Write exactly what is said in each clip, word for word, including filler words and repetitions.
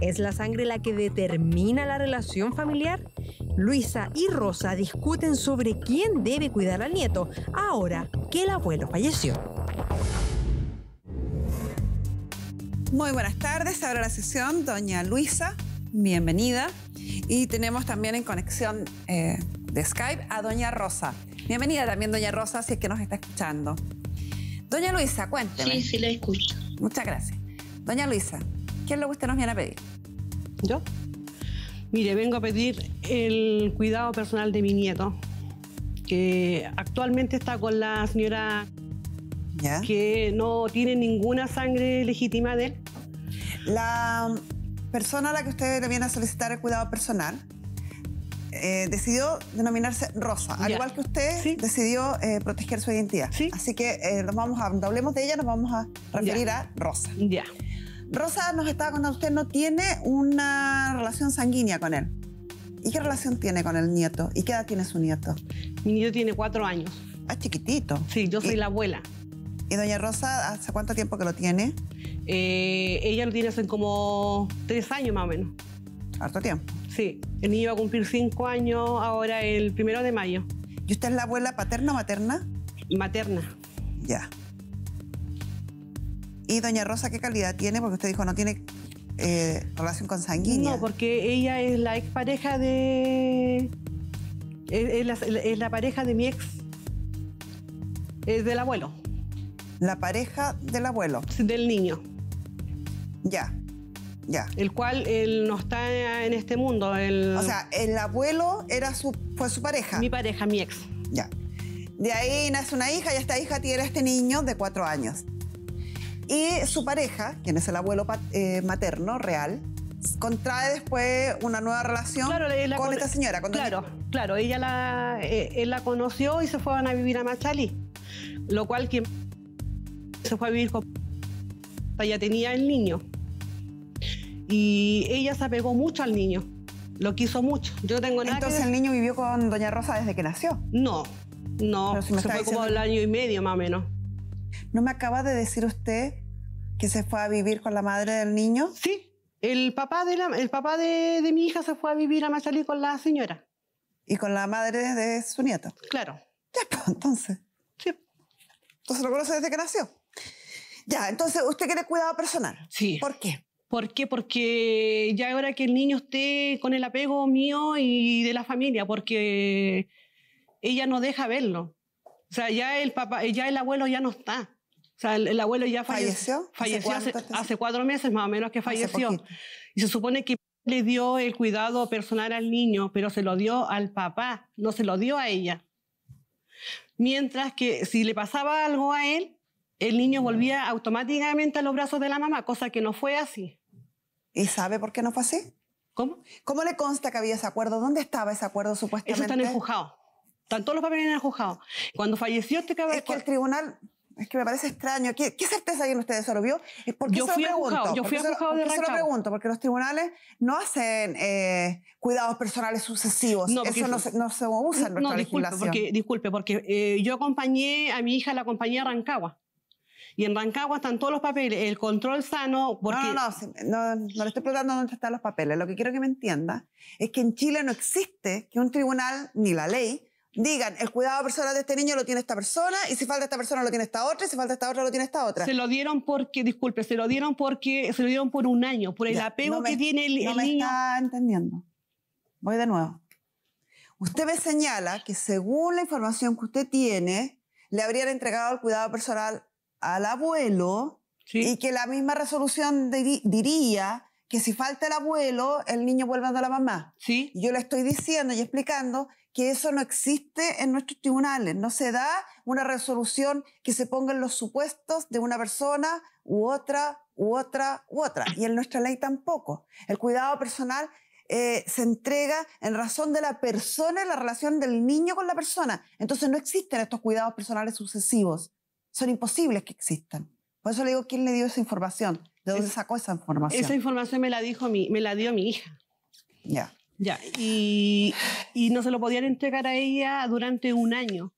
¿Es la sangre la que determina la relación familiar? Luisa y Rosa discuten sobre quién debe cuidar al nieto ahora que el abuelo falleció. Muy buenas tardes, ahora la sesión, doña Luisa, bienvenida. Y tenemos también en conexión eh, de Skype a doña Rosa. Bienvenida también, doña Rosa, si es que nos está escuchando. Doña Luisa, cuénteme. Sí, sí la escucho. Muchas gracias. Doña Luisa, ¿qué es lo que usted nos viene a pedir? ¿Yo? Mire, vengo a pedir el cuidado personal de mi nieto, que actualmente está con la señora... ¿Ya? Que no tiene ninguna sangre legítima de él. La persona a la que usted le viene a solicitar el cuidado personal eh, decidió denominarse Rosa, al ya. igual que usted, ¿sí? Decidió eh, proteger su identidad. ¿Sí? Así que eh, nos vamos a, hablemos de ella, nos vamos a referir ya. a Rosa. Ya. Rosa nos estaba contando, usted no tiene una relación sanguínea con él. ¿Y qué relación tiene con el nieto? ¿Y qué edad tiene su nieto? Mi nieto tiene cuatro años. Ah, chiquitito. Sí, yo soy y... la abuela. ¿Y doña Rosa, hace cuánto tiempo que lo tiene? Eh, ella lo tiene hace como tres años más o menos. ¿Harto tiempo? Sí. El niño va a cumplir cinco años ahora el primero de mayo. ¿Y usted es la abuela paterna o materna? Materna. Ya. ¿Y doña Rosa qué calidad tiene? Porque usted dijo no tiene eh, relación consanguínea. No, porque ella es la expareja de... Es la, es la pareja de mi ex... Es del abuelo. La pareja del abuelo. Del niño. Ya, ya. El cual él no está en este mundo. Él... O sea, el abuelo era su, fue su pareja. Mi pareja, mi ex. Ya. De ahí nace una hija y esta hija tiene a este niño de cuatro años. Y su pareja, quien es el abuelo eh, materno, real, contrae después una nueva relación claro, con, con esta señora. Con claro, doña... claro. Ella la, eh, él la conoció y se fueron a vivir a Machalí. Lo cual... quien se fue a vivir con... Ya tenía el niño. Y ella se apegó mucho al niño. Lo quiso mucho. Yo tengo nada. Entonces que... el niño vivió con doña Rosa desde que nació. No, no. Si se fue diciendo... como al año y medio más o menos. ¿No me acaba de decir usted que se fue a vivir con la madre del niño? Sí. El papá de, la... el papá de... de mi hija se fue a vivir a Machalí con la señora. ¿Y con la madre de su nieto? Claro. Ya, pues, entonces. Sí. Entonces lo conoce desde que nació. Ya, entonces, ¿usted quiere cuidado personal? Sí. ¿Por qué? ¿Por qué? Porque ya ahora que el niño esté con el apego mío y de la familia, porque ella no deja verlo. O sea, ya el papá, ya el abuelo ya no está. O sea, el, el abuelo ya falleció. Falleció hace, hace, hace cuatro meses más o menos que falleció. Y se supone que le dio el cuidado personal al niño, pero se lo dio al papá, no se lo dio a ella. Mientras que si le pasaba algo a él, el niño volvía automáticamente a los brazos de la mamá, cosa que no fue así. ¿Y sabe por qué no fue así? ¿Cómo? ¿Cómo le consta que había ese acuerdo? ¿Dónde estaba ese acuerdo supuestamente? Eso está en el juzgado. Están todos los papeles en el juzgado. Cuando falleció este cabrón... Es que el tribunal... Es que me parece extraño. ¿Qué, qué certeza hay en ustedes? ¿Eso lo vio? ¿Por qué yo se fui lo pregunto? Juzgado, yo fui a juzgado de Rancagua. Yo se lo pregunto, porque los tribunales no hacen eh, cuidados personales sucesivos. No, eso no se, no se usa en nuestra no, legislación. Porque, disculpe, porque eh, yo acompañé a mi hija, la acompañé a Rancagua. Y en Rancagua están todos los papeles, el control sano... Porque... No, no, no, no, no le estoy preguntando dónde están los papeles. Lo que quiero que me entienda es que en Chile no existe que un tribunal, ni la ley, digan el cuidado personal de este niño lo tiene esta persona y si falta esta persona lo tiene esta otra y si falta esta otra lo tiene esta otra. Se lo dieron porque, disculpe, se lo dieron porque se lo dieron por un año, por el ya, apego no me, que tiene el, no el me niño. No está entendiendo. Voy de nuevo. Usted me señala que según la información que usted tiene, le habrían entregado el cuidado personal al abuelo, sí. Y que la misma resolución de, diría que si falta el abuelo, el niño vuelve a la mamá. Sí. Y yo le estoy diciendo y explicando que eso no existe en nuestros tribunales. No se da una resolución que se ponga en los supuestos de una persona u otra, u otra, u otra. Y en nuestra ley tampoco. El cuidado personal eh, se entrega en razón de la persona y la relación del niño con la persona. Entonces no existen estos cuidados personales sucesivos. Son imposibles que existan. Por eso le digo, ¿quién le dio esa información? ¿De dónde sacó esa información? Esa información me la, dijo mi, me la dio mi hija. Ya. Ya. Y, y no se lo podían entregar a ella durante un año.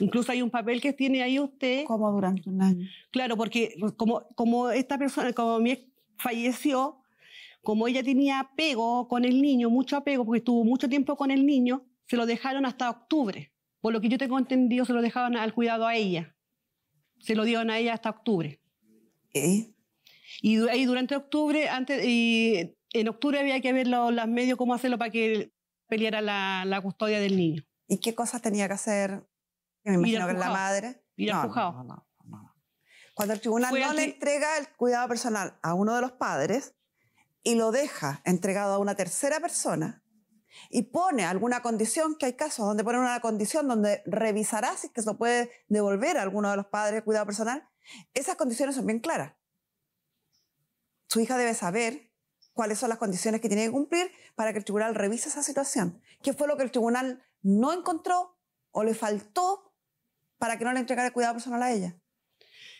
Incluso hay un papel que tiene ahí usted. ¿Cómo durante un año? Claro, porque como, como esta persona, como mi ex falleció, Como ella tenía apego con el niño, mucho apego, porque estuvo mucho tiempo con el niño, se lo dejaron hasta octubre. Por lo que yo tengo entendido, se lo dejaron al cuidado a ella. Se lo dieron a ella hasta octubre. ¿Eh? Y, y durante octubre, antes, y en octubre había que ver los, los medios, cómo hacerlo para que peleara la, la custodia del niño. ¿Y qué cosas tenía que hacer? Me imagino que la madre... Ir al juzgado. No, no, no, no. Cuando el tribunal no le entrega el cuidado personal a uno de los padres y lo deja entregado a una tercera persona y pone alguna condición, que hay casos donde ponen una condición donde revisará si es que se lo puede devolver a alguno de los padres el cuidado personal, esas condiciones son bien claras. Su hija debe saber cuáles son las condiciones que tiene que cumplir para que el tribunal revise esa situación. ¿Qué fue lo que el tribunal no encontró o le faltó para que no le entregara el cuidado personal a ella?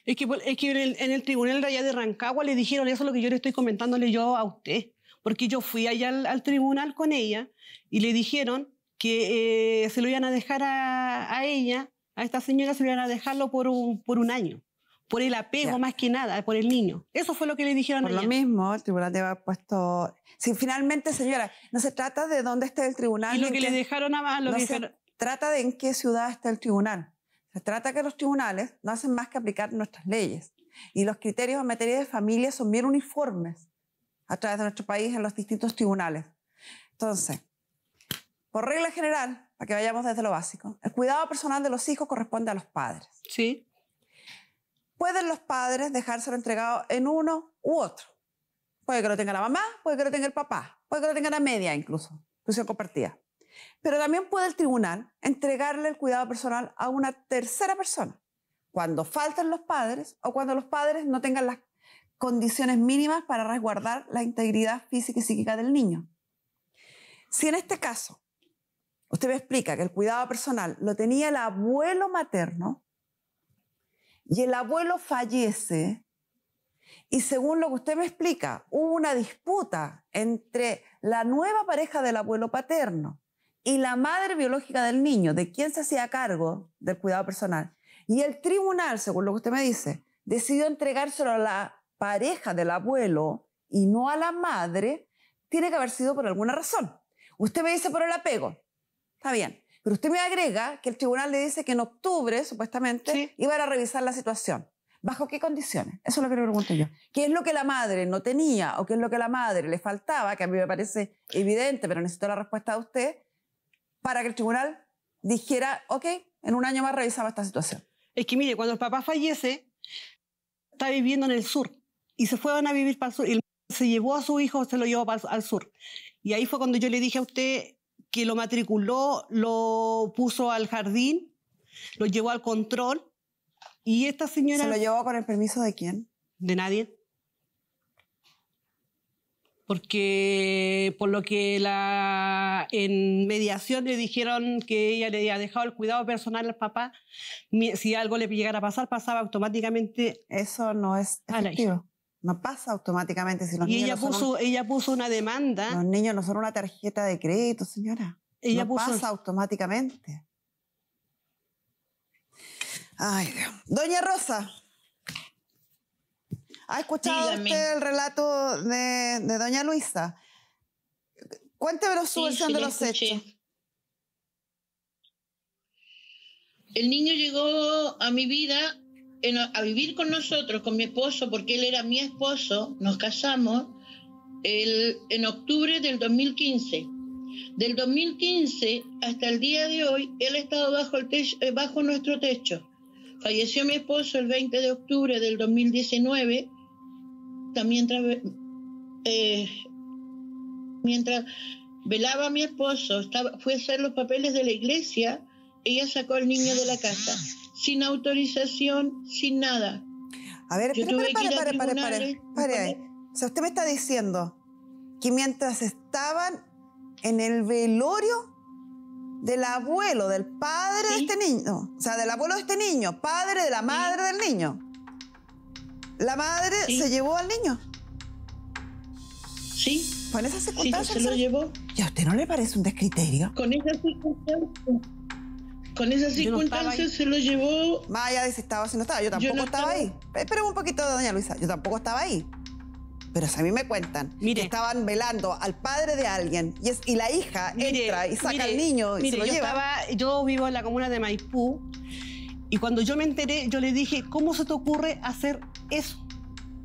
Es que, es que en, el, en el tribunal allá de Rancagua le dijeron eso, lo que yo le estoy comentándole yo a usted, porque yo fui allá al, al tribunal con ella y le dijeron que eh, se lo iban a dejar a, a ella, a esta señora se lo iban a dejarlo por un, por un año, por el apego ya. Más que nada, por el niño. Eso fue lo que le dijeron por a ella. Por lo mismo, el tribunal te había puesto... Si finalmente, señora, no se trata de dónde está el tribunal. Y lo que le dejaron a más... Lo no que se dejaron... trata de en qué ciudad está el tribunal. Se trata que los tribunales no hacen más que aplicar nuestras leyes y los criterios en materia de familia son bien uniformes a través de nuestro país en los distintos tribunales. Entonces, por regla general, para que vayamos desde lo básico, el cuidado personal de los hijos corresponde a los padres. Sí. Pueden los padres dejárselo entregado en uno u otro. Puede que lo tenga la mamá, puede que lo tenga el papá, puede que lo tenga la media incluso, inclusión compartida. Pero también puede el tribunal entregarle el cuidado personal a una tercera persona, cuando falten los padres o cuando los padres no tengan las condiciones mínimas para resguardar la integridad física y psíquica del niño. Si en este caso usted me explica que el cuidado personal lo tenía el abuelo materno y el abuelo fallece, y según lo que usted me explica, hubo una disputa entre la nueva pareja del abuelo paterno y la madre biológica del niño, de quien se hacía cargo del cuidado personal. Y el tribunal, según lo que usted me dice, decidió entregárselo a la pareja del abuelo y no a la madre, tiene que haber sido por alguna razón. Usted me dice por el apego, está bien, pero usted me agrega que el tribunal le dice que en octubre, supuestamente, sí, iban a revisar la situación. ¿Bajo qué condiciones? Eso es lo que le pregunto yo. ¿Qué es lo que la madre no tenía o qué es lo que a la madre le faltaba, que a mí me parece evidente, pero necesito la respuesta de usted, para que el tribunal dijera, ok, en un año más revisaba esta situación? Es que mire, cuando el papá fallece, está viviendo en el sur, y se fueron a vivir para el sur, y se llevó a su hijo, se lo llevó para el, al sur. Y ahí fue cuando yo le dije a usted que lo matriculó, lo puso al jardín, lo llevó al control, y esta señora... ¿Se lo llevó con el permiso de quién? De nadie. Porque por lo que la, en mediación le dijeron que ella le había dejado el cuidado personal al papá, si algo le llegara a pasar, pasaba automáticamente. Eso no es efectivo. No pasa automáticamente. Si los y niños ella, no puso, un, ella puso una demanda. Los niños no son una tarjeta de crédito, señora. Ella no puso, pasa automáticamente. Ay, Dios. Doña Rosa. ¿Ha escuchado sí, usted el relato de, de doña Luisa? Cuéntenos su sí, versión sí, de los escuché. hechos. El niño llegó a mi vida en, a vivir con nosotros, con mi esposo, porque él era mi esposo, nos casamos el, en octubre del dos mil quince. Del dos mil quince hasta el día de hoy, él ha estado bajo, el techo, bajo nuestro techo. Falleció mi esposo el veinte de octubre del dos mil diecinueve. Mientras, eh, mientras velaba a mi esposo, estaba, fue a hacer los papeles de la iglesia, ella sacó al niño de la casa, sin autorización, sin nada. A ver, pero pare, pare, pare, pare, pare, pare ahí. O sea, usted me está diciendo que mientras estaban en el velorio del abuelo, del padre sí. de este niño, o sea, del abuelo de este niño, padre de la madre sí. del niño, la madre sí. se llevó al niño. Sí. Con esas circunstancias. Sí, se lo llevó. ¿Y a usted no le parece un descriterio? Con esas circunstancias. Con esas circunstancias no se lo llevó. Vaya, si estaba, si no estaba. Yo tampoco yo no estaba, estaba ahí. Espera un poquito, doña Luisa. Yo tampoco estaba ahí. Pero si a mí me cuentan mire, que estaban velando al padre de alguien y, es, y la hija mire, entra y saca mire, al niño y mire, se lo yo lleva. Estaba, yo vivo en la comuna de Maipú y cuando yo me enteré, yo le dije, ¿cómo se te ocurre hacer eso?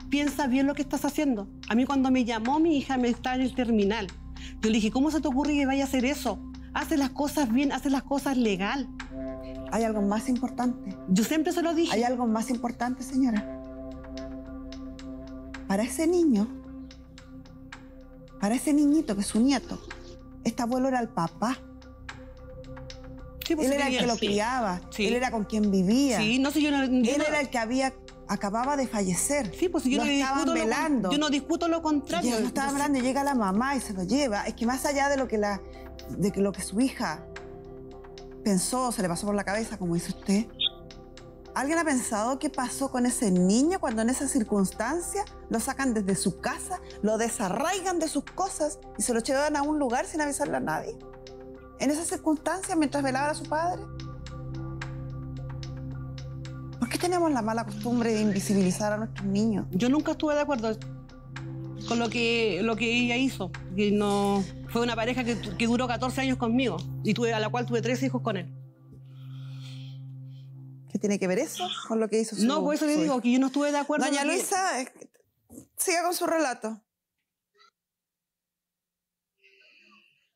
Piensa bien lo que estás haciendo. A mí cuando me llamó mi hija me estaba en el terminal. Yo le dije, ¿cómo se te ocurre que vaya a hacer eso? Hace las cosas bien, hace las cosas legal. Hay algo más importante. Yo siempre se lo dije. Hay algo más importante, señora. Para ese niño, para ese niñito que es su nieto, este abuelo era el papá. Sí, pues él era vivía, el que lo sí. criaba, sí. él era con quien vivía. Sí, no sé, yo no, yo él no... era el que había, acababa de fallecer. Sí, pues yo lo no estaban velando. Lo, yo no discuto lo contrario. Yo no estaba hablando y llega la mamá y se lo lleva. Es que más allá de lo que, la, de que, lo que su hija pensó, se le pasó por la cabeza, como dice usted, ¿alguien ha pensado qué pasó con ese niño cuando en esa circunstancia lo sacan desde su casa, lo desarraigan de sus cosas y se lo llevan a un lugar sin avisarle a nadie? En esa circunstancia, mientras velaba a su padre. ¿Por qué tenemos la mala costumbre de invisibilizar a nuestros niños? Yo nunca estuve de acuerdo con lo que, lo que ella hizo. Que no, fue una pareja que, que duró catorce años conmigo y tuve, a la cual tuve tres hijos con él. ¿Qué tiene que ver eso con lo que hizo su No, por eso le digo que yo no estuve de acuerdo. Doña Luisa, eh, siga con su relato.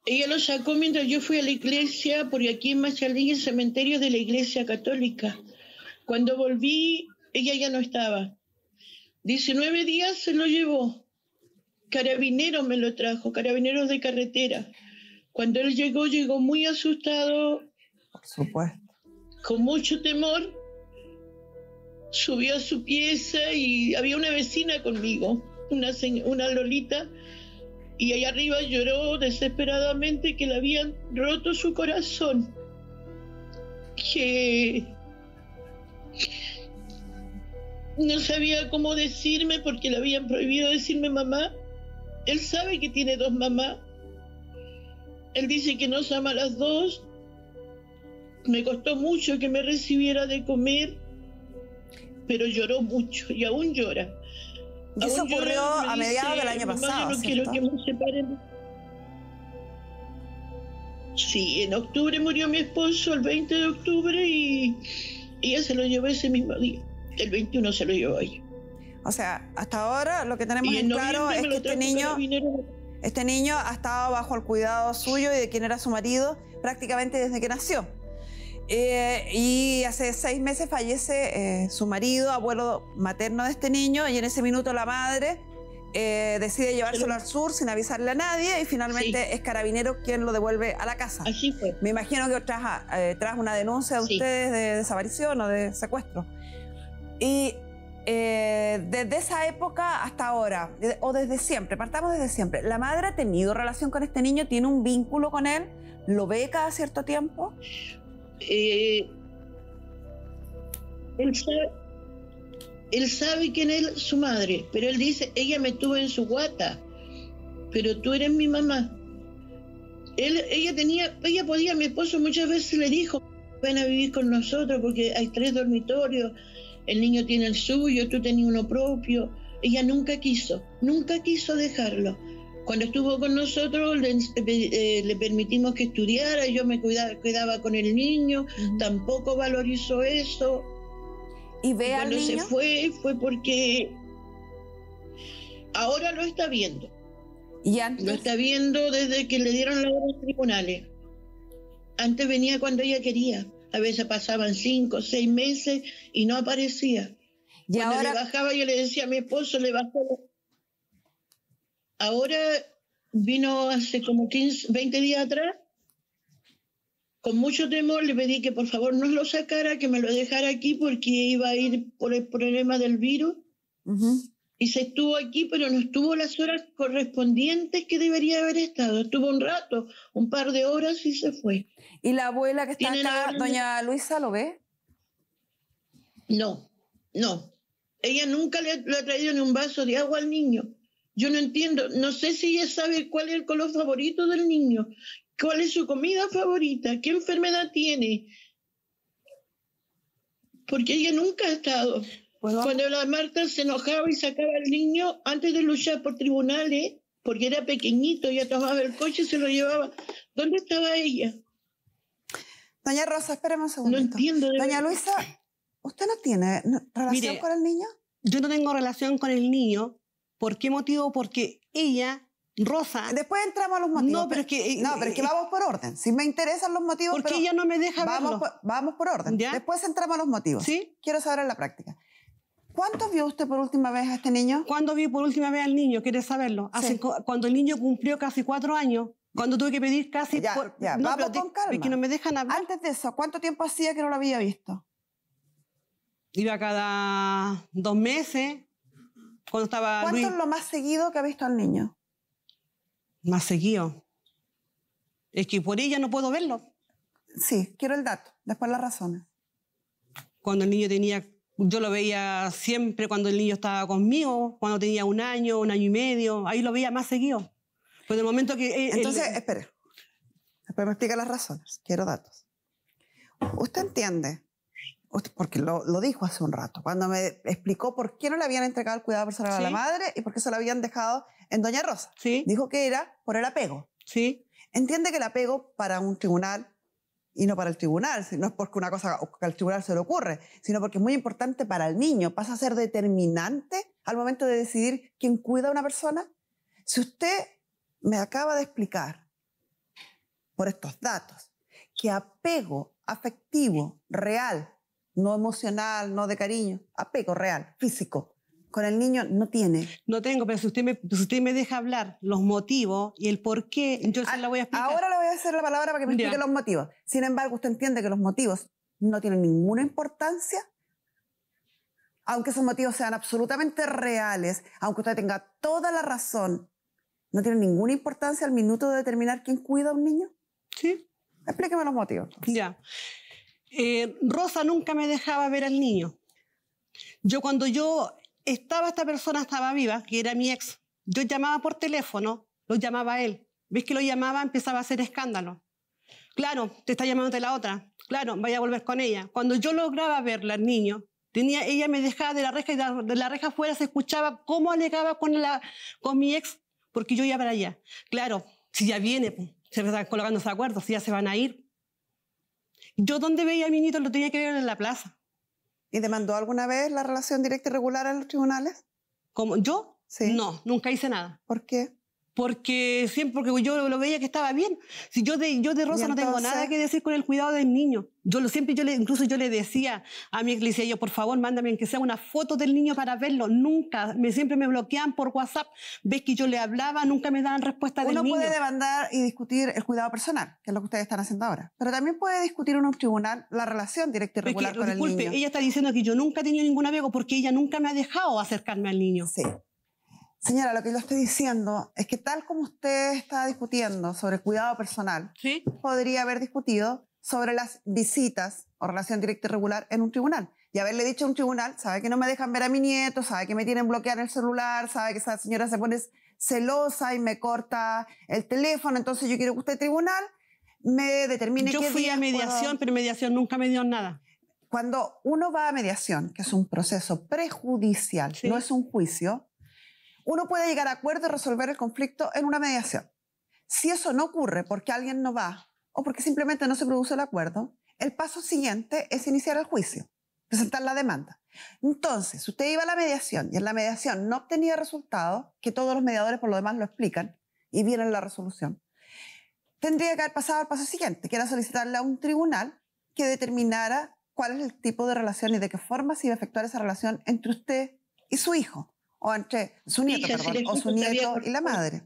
Ella lo sacó mientras yo fui a la iglesia, porque aquí en Machalí, el cementerio de la iglesia católica. Cuando volví, ella ya no estaba. diecinueve días se lo llevó. Carabineros me lo trajo, carabineros de carretera. Cuando él llegó, llegó muy asustado. Por supuesto. Con mucho temor, subió a su pieza y había una vecina conmigo, una, una Lolita, y allá arriba lloró desesperadamente que le habían roto su corazón. Que no sabía cómo decirme porque le habían prohibido decirme mamá. Él sabe que tiene dos mamás. Él dice que nos ama a las dos. Me costó mucho que me recibiera de comer, pero lloró mucho y aún llora. Y eso aún ocurrió llora, a mediados del año pasado. Yo no quiero que me separen. Sí, en octubre murió mi esposo, el veinte de octubre, y ella se lo llevó ese mismo día. El veintiuno se lo llevó ella. O sea, hasta ahora lo que tenemos en claro es que este niño, este niño ha estado bajo el cuidado suyo y de quien era su marido prácticamente desde que nació. Eh, y hace seis meses fallece eh, su marido, abuelo materno de este niño, y en ese minuto la madre eh, decide llevárselo al sur sin avisarle a nadie y finalmente sí. es Carabinero quien lo devuelve a la casa. Así fue. Me imagino que tras, eh, tras una denuncia de sí. ustedes de desaparición o de secuestro. Y eh, desde esa época hasta ahora, o desde siempre, partamos desde siempre, ¿la madre ha tenido relación con este niño? ¿Tiene un vínculo con él? ¿Lo ve cada cierto tiempo? Eh, él, sabe, él sabe quién es su madre, pero él dice, ella me tuvo en su guata, pero tú eres mi mamá. Él, ella tenía, ella podía, mi esposo muchas veces le dijo, ven a vivir con nosotros porque hay tres dormitorios, el niño tiene el suyo, tú tenías uno propio. Ella nunca quiso, nunca quiso dejarlo. Cuando estuvo con nosotros le, eh, le permitimos que estudiara, yo me cuidaba, quedaba con el niño, uh-huh. tampoco valorizó eso. ¿Y ve al niño? Cuando se fue, fue porque ahora lo está viendo. ¿Y antes? Lo está viendo desde que le dieron la hora a los tribunales. Antes venía cuando ella quería, a veces pasaban cinco, seis meses y no aparecía. ¿Y cuando ahora? Le bajaba yo le decía a mi esposo, le bajó... Ahora vino hace como quince, veinte días atrás, con mucho temor le pedí que por favor no lo sacara, que me lo dejara aquí porque iba a ir por el problema del virus. Uh-huh. Y se estuvo aquí, pero no estuvo las horas correspondientes que debería haber estado. Estuvo un rato, un par de horas y se fue. ¿Y la abuela que está acá, la... doña Luisa, lo ve? No, no. Ella nunca le, le ha traído ni un vaso de agua al niño. Yo no entiendo, no sé si ella sabe cuál es el color favorito del niño, cuál es su comida favorita, qué enfermedad tiene, porque ella nunca ha estado. ¿Puedo? Cuando la Marta se enojaba y sacaba al niño, antes de luchar por tribunales, porque era pequeñito, ya tomaba el coche y se lo llevaba. ¿Dónde estaba ella? Doña Rosa, espérame un segundo. No entiendo. De Doña Luisa, ¿usted no tiene relación Mire, con el niño? Yo no tengo relación con el niño. ¿Por qué motivo? Porque ella... Rosa. Después entramos a los motivos. No, pero es que, no, pero es que eh, vamos por orden. Si me interesan los motivos... Porque ella no me deja verlo. Por, vamos por orden. ¿Ya? Después entramos a los motivos. ¿Sí? Quiero saber en la práctica. ¿Cuántos vio usted por última vez a este niño? ¿Cuándo vi por última vez al niño? ¿Quieres saberlo? Hace, sí. Cuando el niño cumplió casi cuatro años. Cuando tuve que pedir casi... Ya, por, ya. No, vamos con calma. Porque no me dejan hablar. Antes de eso, ¿cuánto tiempo hacía que no lo había visto? Iba cada dos meses. Cuando estaba ¿Cuánto Luis? Es lo más seguido que ha visto al niño? Más seguido. Es que por ella no puedo verlo. Sí, quiero el dato, después las razones. Cuando el niño tenía... Yo lo veía siempre cuando el niño estaba conmigo, cuando tenía un año, un año y medio, ahí lo veía más seguido. Pues el momento que... Él, Entonces, él... espere. Después me explica las razones, quiero datos. Usted entiende, usted, porque lo, lo dijo hace un rato, cuando me explicó por qué no le habían entregado el cuidado personal, ¿sí?, a la madre y por qué se lo habían dejado... En Doña Rosa. Sí. Dijo que era por el apego. Sí. Entiende que el apego para un tribunal, y no para el tribunal, no es porque una cosa que al tribunal se le ocurre, sino porque es muy importante para el niño, pasa a ser determinante al momento de decidir quién cuida a una persona. Si usted me acaba de explicar, por estos datos, que apego afectivo, real, no emocional, no de cariño, apego real, físico, con el niño no tiene. No tengo, pero si usted me, si usted me deja hablar los motivos y el por qué, yo se la voy a explicar. Ahora le voy a hacer la palabra para que me explique ya los motivos. Sin embargo, usted entiende que los motivos no tienen ninguna importancia, aunque esos motivos sean absolutamente reales, aunque usted tenga toda la razón, no tienen ninguna importancia al minuto de determinar quién cuida a un niño. Sí. Explíqueme los motivos. Entonces. Ya. Eh, Rosa nunca me dejaba ver al niño. Yo cuando yo... Estaba esta persona, estaba viva, que era mi ex. Yo llamaba por teléfono, lo llamaba a él. ¿Ves que lo llamaba? Empezaba a hacer escándalo. Claro, te está llamándote la otra. Claro, vaya a volver con ella. Cuando yo lograba verla al niño, tenía, ella me dejaba de la reja y de la, de la reja afuera se escuchaba cómo alegaba con, la, con mi ex, porque yo iba para allá. Claro, si ya viene, pues, se están colocando los acuerdos, si ya se van a ir. Yo donde veía a mi niño lo tenía que ver en la plaza. ¿Y demandó alguna vez la relación directa y regular a los tribunales? ¿Cómo? ¿Yo? Sí. No, nunca hice nada. ¿Por qué? Porque siempre porque yo lo veía que estaba bien. Si yo de, yo de Rosa no tengo nada que decir con el cuidado del niño. Yo lo, siempre, yo le, incluso yo le decía a mi ex, le decía yo, por favor, mándame aunque sea una foto del niño para verlo. Nunca, me, siempre me bloqueaban por WhatsApp. Ves que yo le hablaba, nunca me daban respuesta del niño. Uno puede demandar y discutir el cuidado personal, que es lo que ustedes están haciendo ahora. Pero también puede discutir en un tribunal la relación directa y regular con el niño. Disculpe, ella está diciendo que yo nunca he tenido ningún apego porque ella nunca me ha dejado acercarme al niño. Sí. Señora, lo que yo estoy diciendo es que tal como usted está discutiendo sobre el cuidado personal, ¿sí?, podría haber discutido sobre las visitas o relación directa y regular en un tribunal. Y haberle dicho a un tribunal, sabe que no me dejan ver a mi nieto, sabe que me tienen bloqueado en el celular, sabe que esa señora se pone celosa y me corta el teléfono, entonces yo quiero que usted, tribunal, me determine qué días puedo... Yo fui a mediación, pero mediación nunca me dio nada. Cuando uno va a mediación, que es un proceso prejudicial, ¿sí?, no es un juicio... Uno puede llegar a acuerdo y resolver el conflicto en una mediación. Si eso no ocurre porque alguien no va o porque simplemente no se produce el acuerdo, el paso siguiente es iniciar el juicio, presentar la demanda. Entonces, si usted iba a la mediación y en la mediación no obtenía resultado, que todos los mediadores por lo demás lo explican y vienen la resolución, tendría que haber pasado al paso siguiente, que era solicitarle a un tribunal que determinara cuál es el tipo de relación y de qué forma se iba a efectuar esa relación entre usted y su hijo. O entre su nieto, sí, perdón, o su nieto y la madre.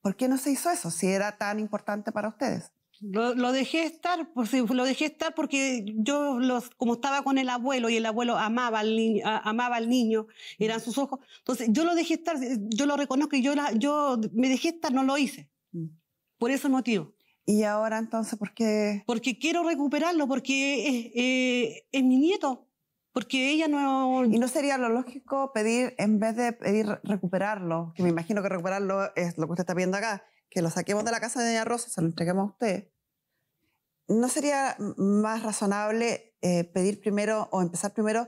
¿Por qué no se hizo eso si era tan importante para ustedes? Lo, lo dejé estar, pues, lo dejé estar porque yo, los, como estaba con el abuelo y el abuelo amaba al niño, amaba al niño, eran sus ojos. Entonces yo lo dejé estar, yo lo reconozco y yo, la, yo me dejé estar, no lo hice. Por ese motivo. ¿Y ahora entonces por qué? Porque quiero recuperarlo, porque es, eh, es mi nieto. Porque ella no... ¿Y no sería lo lógico pedir, en vez de pedir recuperarlo, que me imagino que recuperarlo es lo que usted está pidiendo acá, que lo saquemos de la casa de Doña Rosa, se lo entreguemos a usted? ¿No sería más razonable eh, pedir primero o empezar primero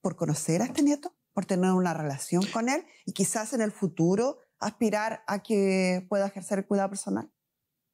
por conocer a este nieto, por tener una relación con él y quizás en el futuro aspirar a que pueda ejercer el cuidado personal?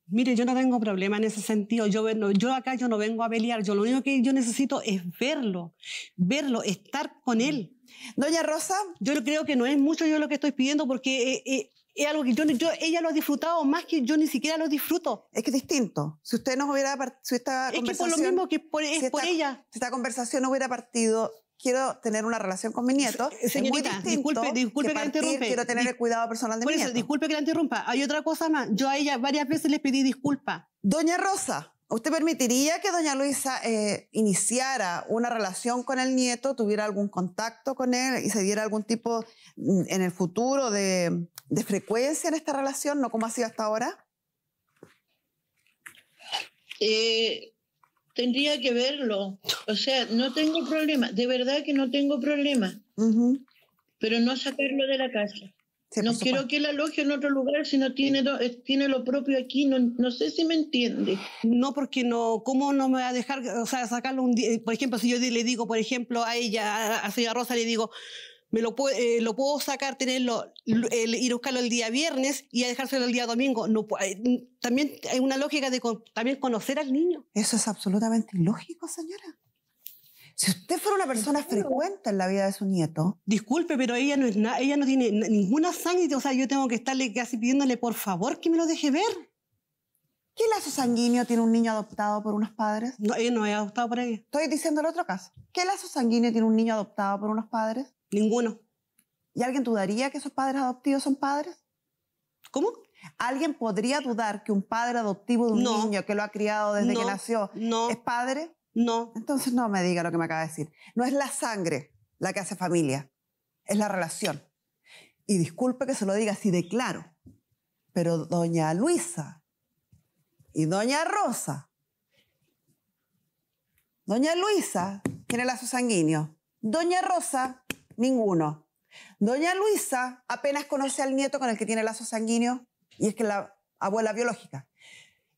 Mire, yo no tengo problema en ese sentido. Yo, yo acá yo no vengo a pelear. Yo lo único que yo necesito es verlo, verlo, estar con él. Doña Rosa, yo creo que no es mucho yo lo que estoy pidiendo porque eh, eh, es algo que yo, yo, ella lo ha disfrutado más que yo ni siquiera lo disfruto. Es que es distinto. Si usted nos hubiera si esta es conversación, que por lo mismo que por, es si por esta, ella. Si esta conversación no hubiera partido, quiero tener una relación con mi nieto. Señorita, es muy disculpe, disculpe que, que la interrumpa. Quiero tener Dis el cuidado personal de por mi eso, nieto. Disculpe que la interrumpa. Hay otra cosa más. Yo a ella varias veces les pedí disculpa. Doña Rosa, ¿usted permitiría que doña Luisa eh, iniciara una relación con el nieto, tuviera algún contacto con él y se diera algún tipo en el futuro de, de frecuencia en esta relación, no como ha sido hasta ahora? Eh... Tendría que verlo. O sea, no tengo problema. De verdad que no tengo problema. Uh-huh. Pero no sacarlo de la casa. Sí, no quiero que él aloje en otro lugar si no tiene, tiene lo propio aquí. No, no sé si me entiende. No, porque no. ¿Cómo no me va a dejar, o sea, sacarlo un día? Por ejemplo, si yo le digo, por ejemplo, a ella, a, a señora Rosa, le digo, me lo, puedo, eh, lo puedo sacar, tenerlo, el, ir a buscarlo el día viernes y a dejárselo el día domingo. No, eh, también hay una lógica de con, también conocer al niño. Eso es absolutamente ilógico, señora. Si usted fuera una persona frecuente en la vida de su nieto... Disculpe, pero ella no, es na, ella no tiene ninguna sangre. O sea, yo tengo que estarle casi pidiéndole por favor que me lo deje ver. ¿Qué lazo sanguíneo tiene un niño adoptado por unos padres? No, ella no es adoptado por ella. Estoy diciendo el otro caso. ¿Qué lazo sanguíneo tiene un niño adoptado por unos padres? Ninguno. ¿Y alguien dudaría que esos padres adoptivos son padres? ¿Cómo? ¿Alguien podría dudar que un padre adoptivo de un no. niño que lo ha criado desde no. que nació no. es padre? No. Entonces no me diga lo que me acaba de decir. No es la sangre la que hace familia, es la relación. Y disculpe que se lo diga así de claro, pero doña Luisa y doña Rosa, doña Luisa tiene lazo sanguíneo, doña Rosa... ninguno. Doña Luisa apenas conoce al nieto con el que tiene lazo sanguíneo y es que es la abuela biológica.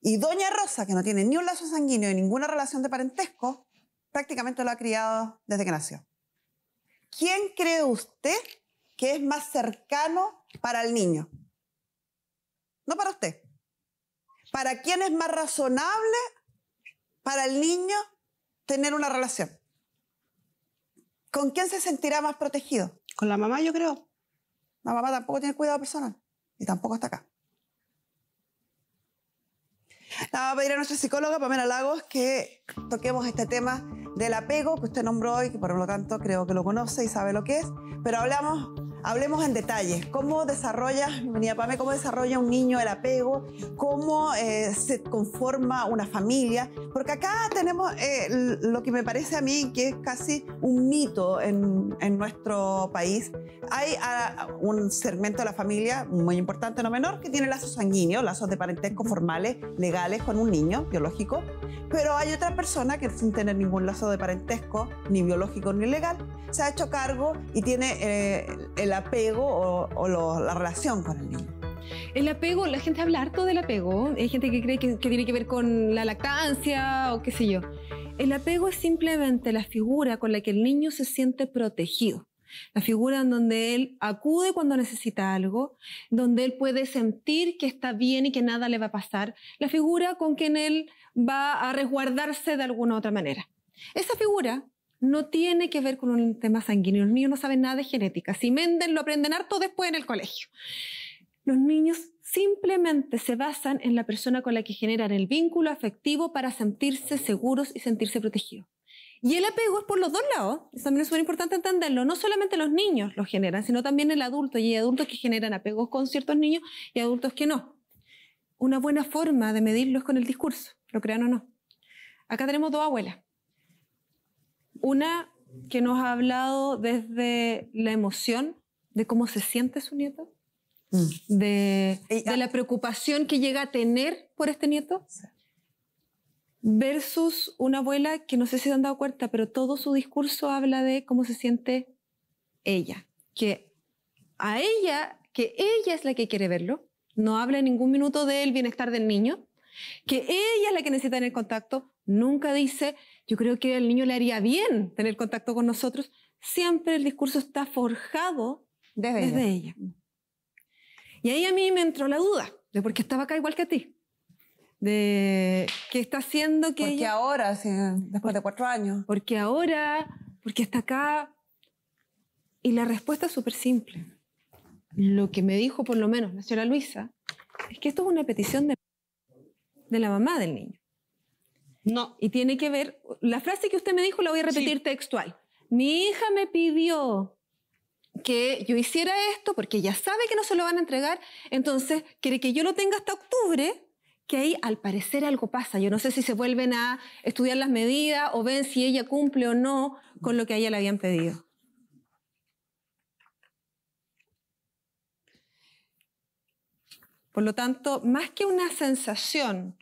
Y doña Rosa, que no tiene ni un lazo sanguíneo y ninguna relación de parentesco, prácticamente lo ha criado desde que nació. ¿Quién cree usted que es más cercano para el niño? No para usted. ¿Para quién es más razonable para el niño tener una relación? ¿Con quién se sentirá más protegido? Con la mamá, yo creo. La mamá tampoco tiene cuidado personal y tampoco está acá. Vamos a pedir a nuestra psicóloga, Pamela Lagos, que toquemos este tema del apego que usted nombró hoy, que por lo tanto creo que lo conoce y sabe lo que es, pero hablamos, hablemos en detalle. ¿Cómo desarrolla, bienvenida Pame, cómo desarrolla un niño el apego? ¿Cómo eh, se conforma una familia? Porque acá tenemos eh, lo que me parece a mí que es casi un mito en, en nuestro país. Hay a, un segmento de la familia, muy importante, no menor, que tiene lazos sanguíneos, lazos de parentesco formales, legales, con un niño biológico, pero hay otra persona que sin tener ningún lazo de parentesco, ni biológico ni legal, se ha hecho cargo y tiene eh, el apego o, o lo, la relación con el niño. El apego, la gente habla harto del apego, hay gente que cree que, que tiene que ver con la lactancia o qué sé yo. El apego es simplemente la figura con la que el niño se siente protegido. La figura en donde él acude cuando necesita algo, donde él puede sentir que está bien y que nada le va a pasar. La figura con quien él va a resguardarse de alguna u otra manera. Esa figura no tiene que ver con un tema sanguíneo. Los niños no saben nada de genética. Si Mendel lo aprenden harto después en el colegio. Los niños simplemente se basan en la persona con la que generan el vínculo afectivo para sentirse seguros y sentirse protegidos. Y el apego es por los dos lados, eso también es súper importante entenderlo, no solamente los niños lo generan, sino también el adulto, y hay adultos que generan apegos con ciertos niños y adultos que no. Una buena forma de medirlo es con el discurso, lo crean o no. Acá tenemos dos abuelas, una que nos ha hablado desde la emoción de cómo se siente su nieto, mm. de, de la preocupación que llega a tener por este nieto, sí. Versus una abuela que no sé si se han dado cuenta, pero todo su discurso habla de cómo se siente ella. Que a ella, que ella es la que quiere verlo, no habla en ningún minuto del bienestar del niño, que ella es la que necesita tener contacto, nunca dice, yo creo que al niño le haría bien tener contacto con nosotros, siempre el discurso está forjado desde, desde ella. ella. Y ahí a mí me entró la duda de por qué estaba acá igual que a ti. De qué está haciendo que... Porque ella, ahora, si, después por, de cuatro años. Porque ahora, porque está acá. Y la respuesta es súper simple. Lo que me dijo, por lo menos, la señora Luisa, es que esto es una petición de, de la mamá del niño. No. Y tiene que ver... La frase que usted me dijo la voy a repetir sí. textual. Mi hija me pidió que yo hiciera esto porque ya sabe que no se lo van a entregar, entonces quiere que yo lo tenga hasta octubre, que ahí al parecer algo pasa. Yo no sé si se vuelven a estudiar las medidas o ven si ella cumple o no con lo que a ella le habían pedido. Por lo tanto, más que una sensación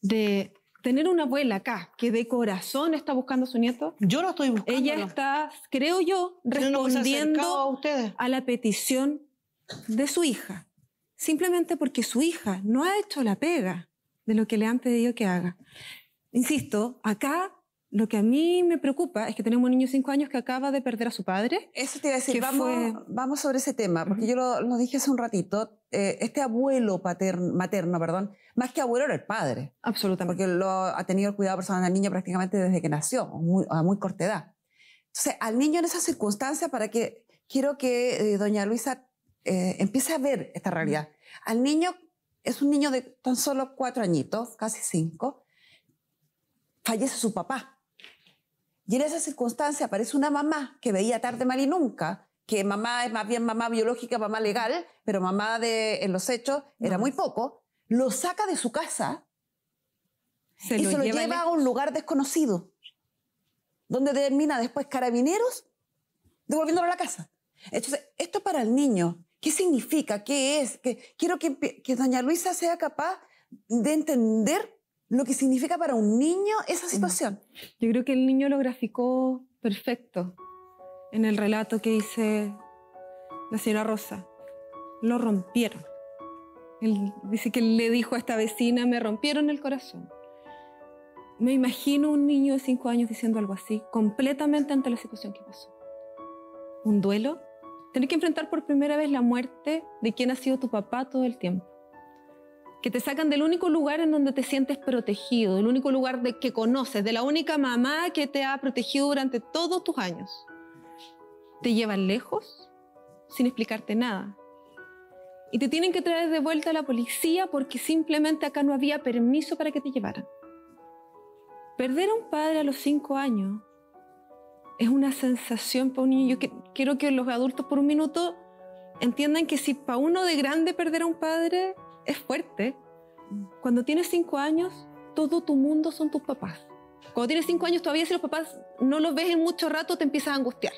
de tener una abuela acá que de corazón está buscando a su nieto, yo lo estoy buscando. Ella está, creo yo, respondiendo a, ustedes. a la petición de su hija. Simplemente porque su hija no ha hecho la pega de lo que le han pedido que haga. Insisto, acá lo que a mí me preocupa es que tenemos un niño de cinco años que acaba de perder a su padre. Eso te iba a decir, vamos, fue... vamos sobre ese tema, porque uh-huh. yo lo, lo dije hace un ratito, eh, este abuelo paterno, materno, perdón, más que abuelo era el padre. Absolutamente. Porque lo ha tenido el cuidado personal del niño prácticamente desde que nació, muy, a muy corta edad. Entonces, al niño en esas circunstancias, para que quiero que eh, doña Luisa eh, empiece a ver esta realidad. Al niño, es un niño de tan solo cuatro añitos, casi cinco, fallece su papá. Y en esa circunstancia aparece una mamá que veía tarde, mal y nunca, que mamá es más bien mamá biológica, mamá legal, pero mamá de, en los hechos era muy poco, lo saca de su casa y se lo lleva a un lugar desconocido, donde termina después Carabineros devolviéndolo a la casa. Entonces, esto para el niño, ¿qué significa? ¿Qué es? Que quiero que, que doña Luisa sea capaz de entender lo que significa para un niño esa situación. Yo creo que el niño lo graficó perfecto en el relato que dice la señora Rosa. Lo rompieron. Él dice que le dijo a esta vecina, me rompieron el corazón. Me imagino un niño de cinco años diciendo algo así, completamente ante la situación que pasó. Un duelo. Tener que enfrentar por primera vez la muerte de quien ha sido tu papá todo el tiempo. Que te sacan del único lugar en donde te sientes protegido, del único lugar de, que conoces, de la única mamá que te ha protegido durante todos tus años. Te llevan lejos, sin explicarte nada. Y te tienen que traer de vuelta a la policía porque simplemente acá no había permiso para que te llevaran. Perder a un padre a los cinco años es una sensación para un niño. Yo que, quiero que los adultos por un minuto entiendan que si para uno de grande perder a un padre... es fuerte. Cuando tienes cinco años, todo tu mundo son tus papás. Cuando tienes cinco años, todavía si los papás no los ves en mucho rato, te empiezas a angustiar.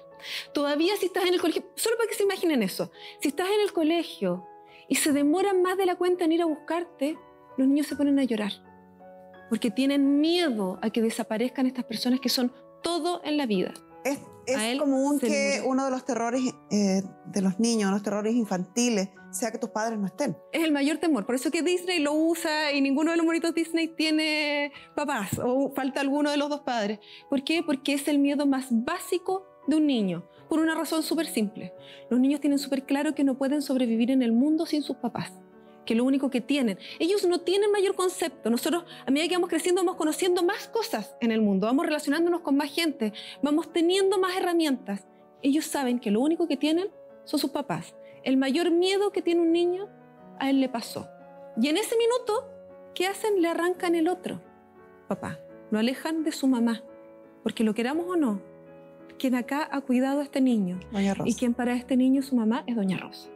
Todavía si estás en el colegio, solo para que se imaginen eso, si estás en el colegio y se demoran más de la cuenta en ir a buscarte, los niños se ponen a llorar. Porque tienen miedo a que desaparezcan estas personas que son todo en la vida. Es, es común que uno de los terrores eh, de los niños, los terrores infantiles, sea que tus padres no estén. Es el mayor temor, por eso que Disney lo usa y ninguno de los monitos Disney tiene papás o falta alguno de los dos padres. ¿Por qué? Porque es el miedo más básico de un niño, por una razón súper simple. Los niños tienen súper claro que no pueden sobrevivir en el mundo sin sus papás, que lo único que tienen. Ellos no tienen mayor concepto. Nosotros, a medida que vamos creciendo, vamos conociendo más cosas en el mundo, vamos relacionándonos con más gente, vamos teniendo más herramientas. Ellos saben que lo único que tienen son sus papás. El mayor miedo que tiene un niño, a él le pasó. Y en ese minuto, ¿qué hacen? Le arrancan el otro papá. Lo alejan de su mamá. Porque lo queramos o no, quien acá ha cuidado a este niño, doña Rosa. Y quien para este niño, su mamá, es doña Rosa.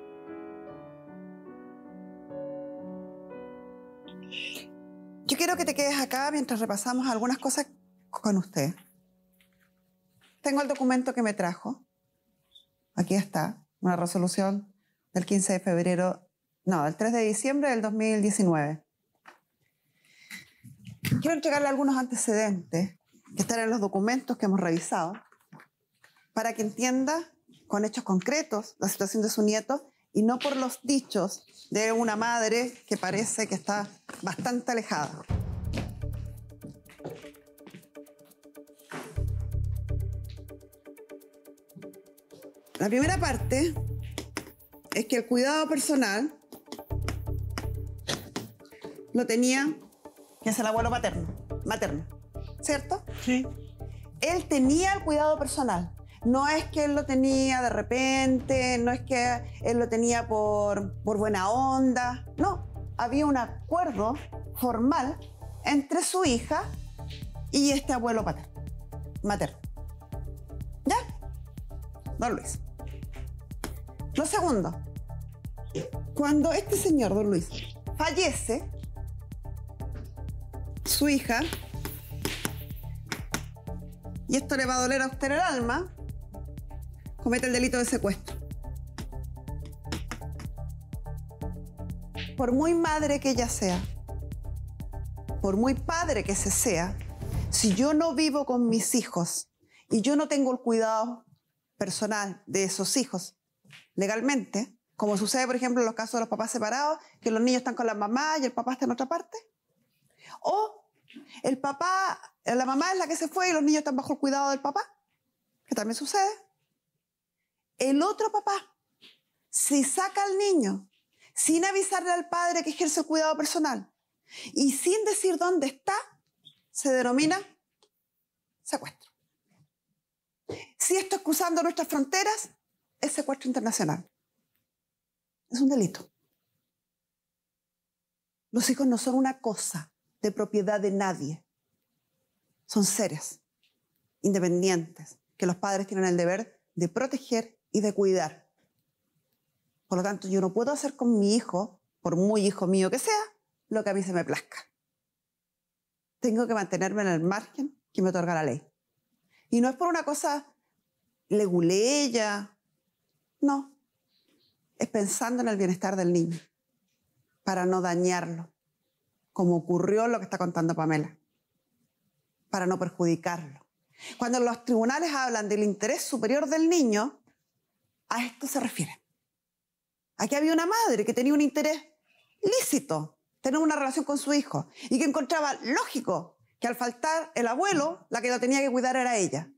Yo quiero que te quedes acá mientras repasamos algunas cosas con usted. Tengo el documento que me trajo. Aquí está, una resolución del quince de febrero, no, del tres de diciembre del dos mil diecinueve. Quiero entregarle algunos antecedentes que están en los documentos que hemos revisado para que entienda con hechos concretos la situación de su nieto y no por los dichos de una madre que parece que está bastante alejada. La primera parte es que el cuidado personal lo tenía, que es el abuelo paterno, materno, ¿cierto? Sí. Él tenía el cuidado personal. No es que él lo tenía de repente, no es que él lo tenía por, por buena onda. No, había un acuerdo formal entre su hija y este abuelo paterno, materno. ¿Ya? Don Luis. Lo segundo, cuando este señor, don Luis, fallece, su hija, y esto le va a doler a usted el alma, comete el delito de secuestro. Por muy madre que ella sea, por muy padre que se sea, si yo no vivo con mis hijos y yo no tengo el cuidado personal de esos hijos legalmente, como sucede, por ejemplo, en los casos de los papás separados, que los niños están con la mamá y el papá está en otra parte, o el papá, la mamá es la que se fue y los niños están bajo el cuidado del papá, que también sucede. El otro papá, si saca al niño sin avisarle al padre que ejerce el cuidado personal y sin decir dónde está, se denomina secuestro. Si esto es cruzando nuestras fronteras, es secuestro internacional. Es un delito. Los hijos no son una cosa de propiedad de nadie. Son seres independientes que los padres tienen el deber de proteger y de cuidar. Por lo tanto, yo no puedo hacer con mi hijo, por muy hijo mío que sea, lo que a mí se me plazca. Tengo que mantenerme en el margen que me otorga la ley. Y no es por una cosa leguleya, no. Es pensando en el bienestar del niño, para no dañarlo, como ocurrió lo que está contando Pamela, para no perjudicarlo. Cuando los tribunales hablan del interés superior del niño, a esto se refieren. Aquí había una madre que tenía un interés lícito, tener una relación con su hijo, y que encontraba lógico que al faltar el abuelo, la que lo tenía que cuidar era ella.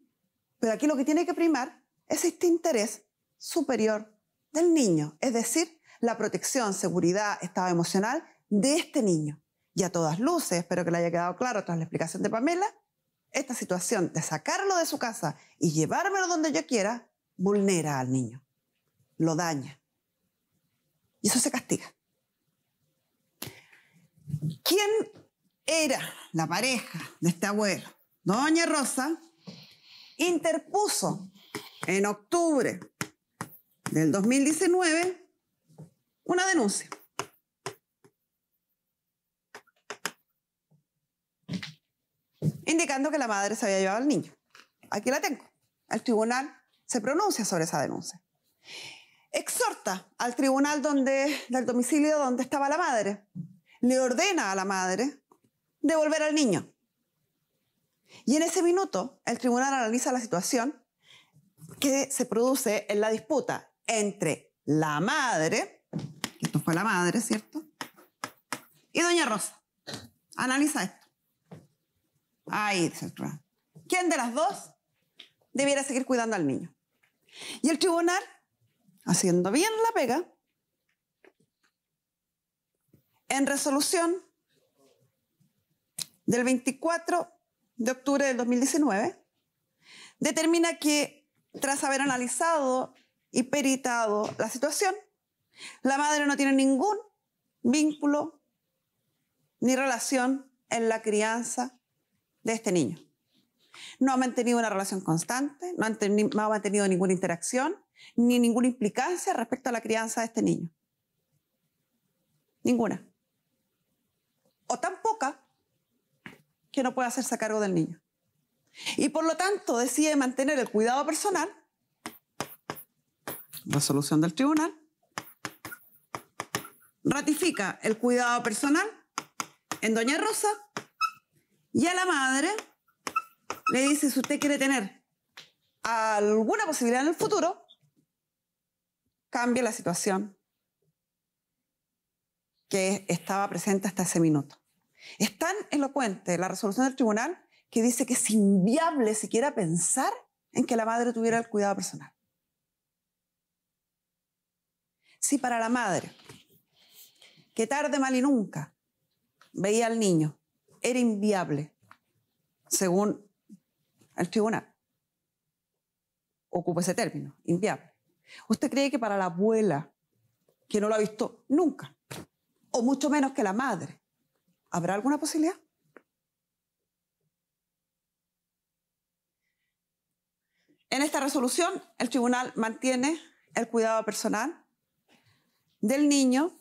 Pero aquí lo que tiene que primar es este interés superior del niño, es decir, la protección, seguridad, estado emocional de este niño. Y a todas luces, espero que le haya quedado claro tras la explicación de Pamela, esta situación de sacarlo de su casa y llevármelo donde yo quiera, vulnera al niño, lo daña. Y eso se castiga. ¿Quién era la pareja de este abuelo? Doña Rosa interpuso en octubre del dos mil diecinueve una denuncia. Indicando que la madre se había llevado al niño. Aquí la tengo. El tribunal se pronuncia sobre esa denuncia. Exhorta al tribunal donde, del domicilio donde estaba la madre. Le ordena a la madre devolver al niño. Y en ese minuto, el tribunal analiza la situación que se produce en la disputa entre la madre, que esto fue la madre, ¿cierto? Y doña Rosa. Analiza esto. Ahí, dice el tribunal. ¿Quién de las dos debiera seguir cuidando al niño? Y el tribunal, haciendo bien la pega, en resolución del veinticuatro de octubre del dos mil diecinueve, determina que, tras haber analizado y peritado la situación, la madre no tiene ningún vínculo ni relación en la crianza de este niño. No ha mantenido una relación constante, no han teni- no ha mantenido ninguna interacción, ni ninguna implicancia respecto a la crianza de este niño. Ninguna. O tan poca que no puede hacerse cargo del niño. Y por lo tanto decide mantener el cuidado personal, resolución del tribunal, ratifica el cuidado personal en doña Rosa. Y a la madre le dice, si usted quiere tener alguna posibilidad en el futuro, cambie la situación que estaba presente hasta ese minuto. Es tan elocuente la resolución del tribunal que dice que es inviable siquiera pensar en que la madre tuviera el cuidado personal. sí para la madre, que tarde, mal y nunca veía al niño. Era inviable, según el tribunal. Ocupa ese término, inviable. ¿Usted cree que para la abuela, que no lo ha visto nunca, o mucho menos que la madre, habrá alguna posibilidad? En esta resolución, el tribunal mantiene el cuidado personal del niño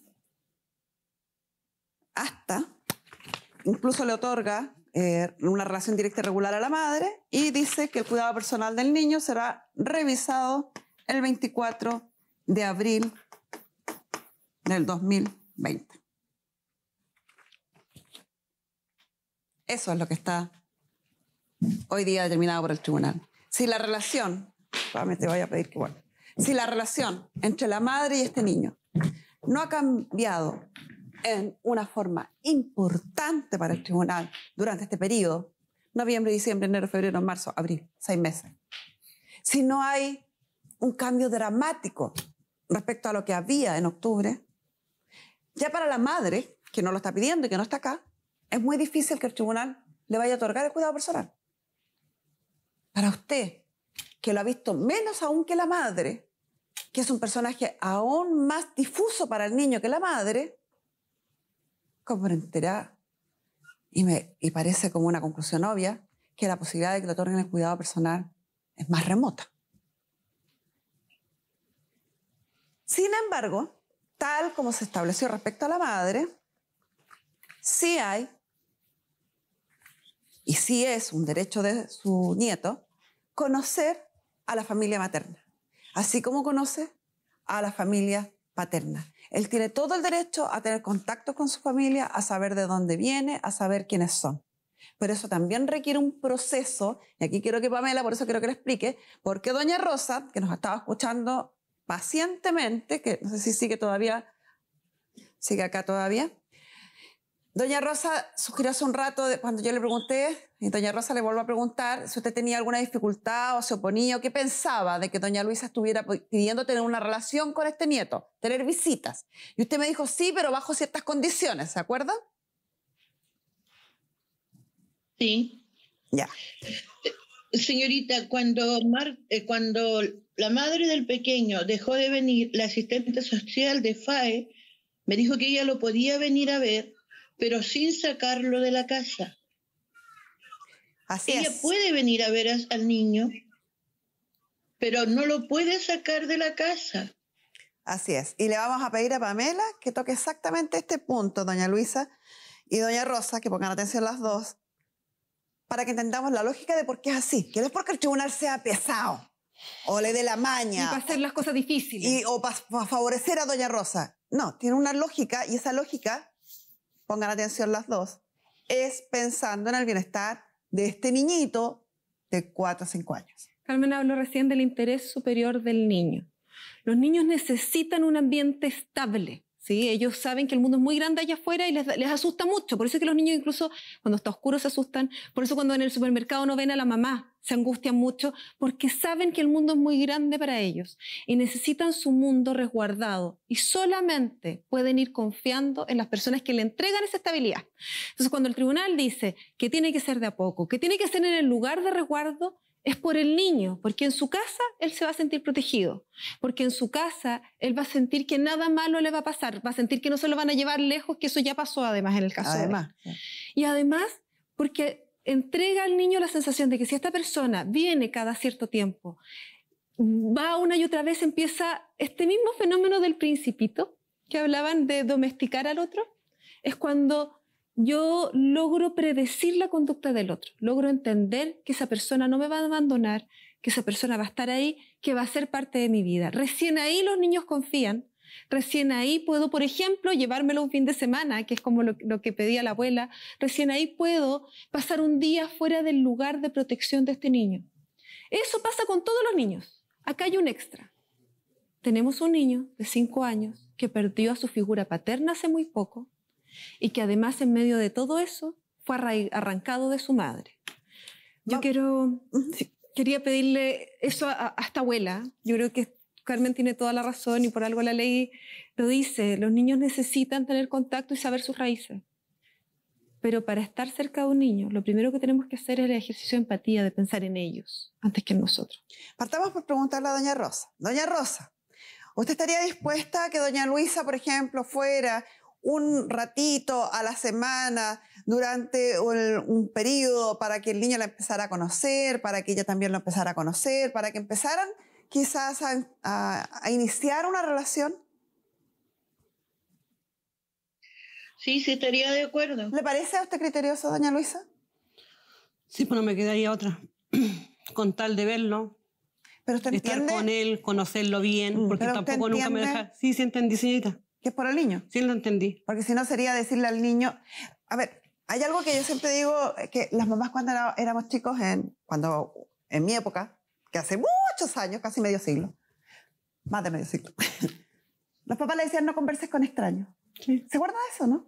hasta, incluso le otorga eh, una relación directa y regular a la madre, y dice que el cuidado personal del niño será revisado el veinticuatro de abril del dos mil veinte. Eso es lo que está hoy día determinado por el tribunal. Si la relación, probablemente voy a pedir que vuelva, si la relación entre la madre y este niño no ha cambiado en una forma importante para el tribunal durante este periodo, noviembre, diciembre, enero, febrero, marzo, abril, seis meses, si no hay un cambio dramático respecto a lo que había en octubre, ya para la madre, que no lo está pidiendo y que no está acá, es muy difícil que el tribunal le vaya a otorgar el cuidado personal. Para usted, que lo ha visto menos aún que la madre, que es un personaje aún más difuso para el niño que la madre, comprenderá, y, me, y parece como una conclusión obvia, que la posibilidad de que le otorguen el cuidado personal es más remota. Sin embargo, tal como se estableció respecto a la madre, sí hay, y sí es un derecho de su nieto, conocer a la familia materna, así como conoce a la familia paterna. Él tiene todo el derecho a tener contacto con su familia, a saber de dónde viene, a saber quiénes son. Pero eso también requiere un proceso, y aquí quiero que Pamela, por eso quiero que le explique, porque doña Rosa, que nos estaba escuchando pacientemente, que no sé si sigue todavía, sigue acá todavía, doña Rosa sugirió hace un rato, de, cuando yo le pregunté, y doña Rosa le volvió a preguntar si usted tenía alguna dificultad o se oponía o qué pensaba de que doña Luisa estuviera pidiendo tener una relación con este nieto, tener visitas. Y usted me dijo sí, pero bajo ciertas condiciones, ¿se acuerda? Sí. Ya. Señorita, cuando, Mar, eh, cuando la madre del pequeño dejó de venir, la asistente social de F A E me dijo que ella lo podía venir a ver, pero sin sacarlo de la casa. Así es. Ella puede venir a ver a, al niño, pero no lo puede sacar de la casa. Así es. Y le vamos a pedir a Pamela que toque exactamente este punto, doña Luisa y doña Rosa, que pongan atención las dos, para que entendamos la lógica de por qué es así. Que no es porque el tribunal sea pesado o le dé la maña. Y para hacer las cosas difíciles. Y, o para, para favorecer a doña Rosa. No, tiene una lógica, y esa lógica, pongan atención las dos, es pensando en el bienestar de este niñito de cuatro a cinco años. Carmen habló recién del interés superior del niño. Los niños necesitan un ambiente estable, ¿sí? Ellos saben que el mundo es muy grande allá afuera y les, les asusta mucho. Por eso es que los niños incluso cuando está oscuro se asustan. Por eso cuando en el supermercado no ven a la mamá se angustian mucho, porque saben que el mundo es muy grande para ellos y necesitan su mundo resguardado, y solamente pueden ir confiando en las personas que le entregan esa estabilidad. Entonces cuando el tribunal dice que tiene que ser de a poco, que tiene que ser en el lugar de resguardo, es por el niño, porque en su casa él se va a sentir protegido, porque en su casa él va a sentir que nada malo le va a pasar, va a sentir que no se lo van a llevar lejos, que eso ya pasó además en el caso además, de él. Y además porque entrega al niño la sensación de que si esta persona viene cada cierto tiempo, va una y otra vez, empieza este mismo fenómeno del principito, que hablaban de domesticar al otro, es cuando yo logro predecir la conducta del otro, logro entender que esa persona no me va a abandonar, que esa persona va a estar ahí, que va a ser parte de mi vida. Recién ahí los niños confían, recién ahí puedo, por ejemplo, llevármelo un fin de semana, que es como lo, lo que pedía la abuela, recién ahí puedo pasar un día fuera del lugar de protección de este niño. Eso pasa con todos los niños. Acá hay un extra. Tenemos un niño de cinco años que perdió a su figura paterna hace muy poco, y que además en medio de todo eso fue arrancado de su madre. Yo no. quiero, quería pedirle eso a, a esta abuela. Yo creo que Carmen tiene toda la razón y por algo la ley lo dice. Los niños necesitan tener contacto y saber sus raíces. Pero para estar cerca de un niño, lo primero que tenemos que hacer es el ejercicio de empatía, de pensar en ellos, antes que en nosotros. Partamos por preguntarle a doña Rosa. Doña Rosa, ¿usted estaría dispuesta a que doña Luisa, por ejemplo, fuera un ratito a la semana durante un, un periodo para que el niño la empezara a conocer, para que ella también lo empezara a conocer, para que empezaran quizás a, a, a iniciar una relación? Sí, sí, estaría de acuerdo. ¿Le parece a usted criterioso, doña Luisa? Sí, pues no me quedaría otra. Con tal de verlo, ¿pero usted estar entiende? Con él, conocerlo bien, porque tampoco nunca me deja... Sí, sí entendí, señorita. ¿Que es por el niño? Sí, lo entendí. Porque si no sería decirle al niño... A ver, hay algo que yo siempre digo, que las mamás cuando era, éramos chicos, en, cuando, en mi época, que hace muchos años, casi medio siglo, más de medio siglo, los papás le decían no converses con extraños. Sí. ¿Se guarda eso, no?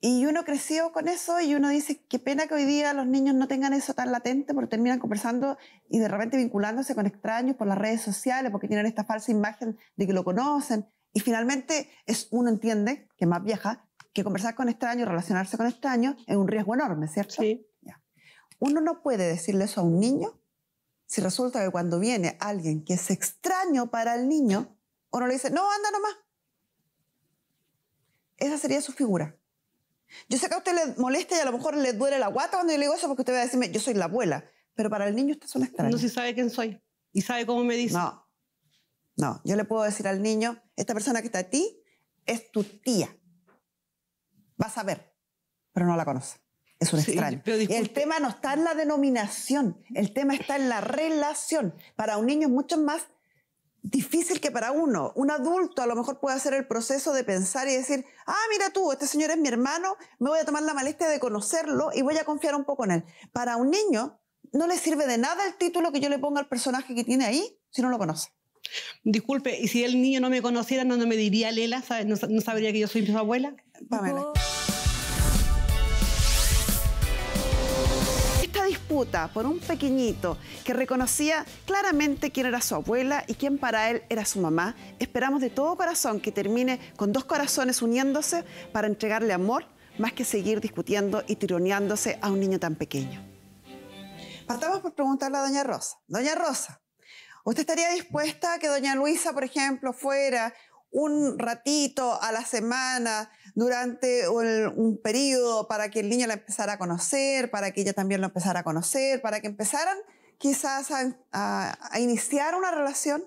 Y uno creció con eso y uno dice qué pena que hoy día los niños no tengan eso tan latente porque terminan conversando y de repente vinculándose con extraños por las redes sociales porque tienen esta falsa imagen de que lo conocen y finalmente es, uno entiende, que más vieja, que conversar con extraños, relacionarse con extraños es un riesgo enorme, ¿cierto? Sí. Ya. Uno no puede decirle eso a un niño si resulta que cuando viene alguien que es extraño para el niño uno le dice, no, anda nomás. Esa sería su figura. Yo sé que a usted le molesta y a lo mejor le duele la guata cuando yo le digo eso porque usted va a decirme, yo soy la abuela, pero para el niño usted es una extraña. No, si sabe quién soy y sabe cómo me dice. No, no, yo le puedo decir al niño, esta persona que está a ti es tu tía. Vas a ver, pero no la conoce. Es un sí, extraño. Y el tema no está en la denominación, el tema está en la relación. Para un niño es mucho más difícil que para uno. Un adulto a lo mejor puede hacer el proceso de pensar y decir, ah, mira tú, este señor es mi hermano, me voy a tomar la molestia de conocerlo y voy a confiar un poco en él. Para un niño no le sirve de nada el título que yo le ponga al personaje que tiene ahí si no lo conoce. Disculpe, ¿y si el niño no me conociera, no me diría Lela? ¿No sabría que yo soy su abuela? Pamela. Oh. Disputa por un pequeñito que reconocía claramente quién era su abuela y quién para él era su mamá. Esperamos de todo corazón que termine con dos corazones uniéndose para entregarle amor más que seguir discutiendo y tironeándose a un niño tan pequeño. Partamos por preguntarle a doña Rosa. Doña Rosa, ¿usted estaría dispuesta a que doña Luisa, por ejemplo, fuera un ratito a la semana durante un, un periodo para que el niño la empezara a conocer, para que ella también lo empezara a conocer, para que empezaran quizás a, a, a iniciar una relación?